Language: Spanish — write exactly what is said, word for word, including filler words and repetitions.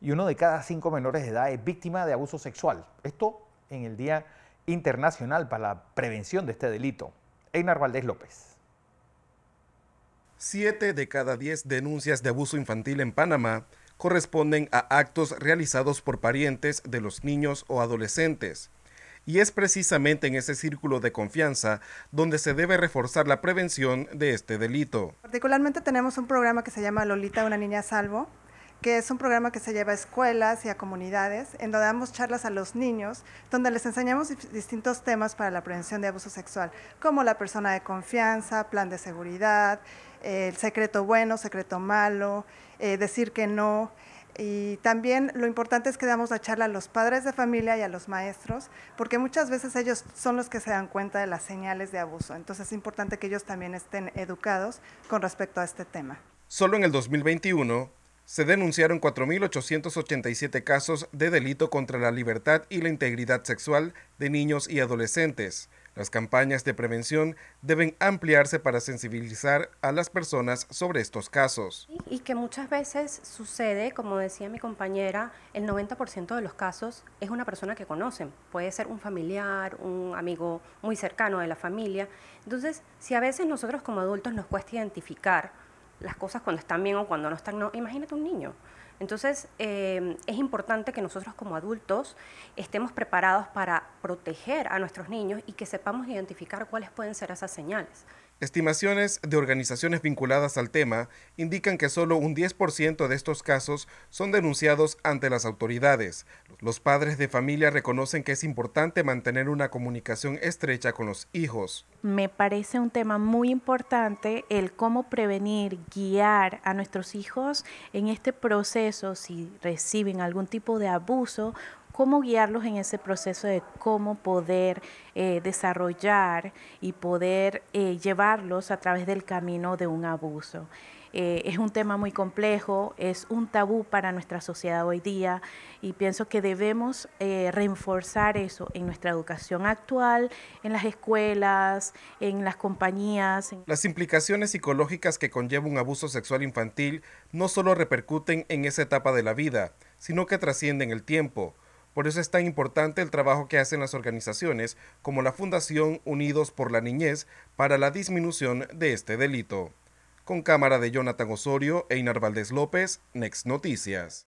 y uno de cada cinco menores de edad es víctima de abuso sexual. Esto en el Día Internacional para la Prevención de este Delito. Einar Valdés López. Siete de cada diez denuncias de abuso infantil en Panamá corresponden a actos realizados por parientes de los niños o adolescentes. Y es precisamente en ese círculo de confianza donde se debe reforzar la prevención de este delito. Particularmente tenemos un programa que se llama Lolita, una niña salvo, que es un programa que se lleva a escuelas y a comunidades, en donde damos charlas a los niños, donde les enseñamos distintos temas para la prevención de abuso sexual, como la persona de confianza, plan de seguridad, el secreto bueno, secreto malo, eh, decir que no. Y también lo importante es que damos la charla a los padres de familia y a los maestros, porque muchas veces ellos son los que se dan cuenta de las señales de abuso. Entonces es importante que ellos también estén educados con respecto a este tema. Solo en el dos mil veintiuno se denunciaron cuatro mil ochocientos ochenta y siete casos de delito contra la libertad y la integridad sexual de niños y adolescentes. Las campañas de prevención deben ampliarse para sensibilizar a las personas sobre estos casos. Y, y que muchas veces sucede, como decía mi compañera, el noventa por ciento de los casos es una persona que conocen. Puede ser un familiar, un amigo muy cercano de la familia. Entonces, si a veces nosotros como adultos nos cuesta identificar las cosas cuando están bien o cuando no están, no, imagínate un niño. Entonces, eh, es importante que nosotros como adultos estemos preparados para proteger a nuestros niños y que sepamos identificar cuáles pueden ser esas señales. Estimaciones de organizaciones vinculadas al tema indican que solo un diez por ciento de estos casos son denunciados ante las autoridades. Los padres de familia reconocen que es importante mantener una comunicación estrecha con los hijos. Me parece un tema muy importante el cómo prevenir, guiar a nuestros hijos en este proceso, si reciben algún tipo de abuso, cómo guiarlos en ese proceso de cómo poder eh, desarrollar y poder eh, llevarlos a través del camino de un abuso. Eh, es un tema muy complejo, es un tabú para nuestra sociedad hoy día y pienso que debemos eh, reforzar eso en nuestra educación actual, en las escuelas, en las compañías. Las implicaciones psicológicas que conlleva un abuso sexual infantil no solo repercuten en esa etapa de la vida, sino que trascienden el tiempo. Por eso es tan importante el trabajo que hacen las organizaciones como la Fundación Unidos por la Niñez para la disminución de este delito. Con cámara de Jonathan Osorio, Einar Valdés López, Next Noticias.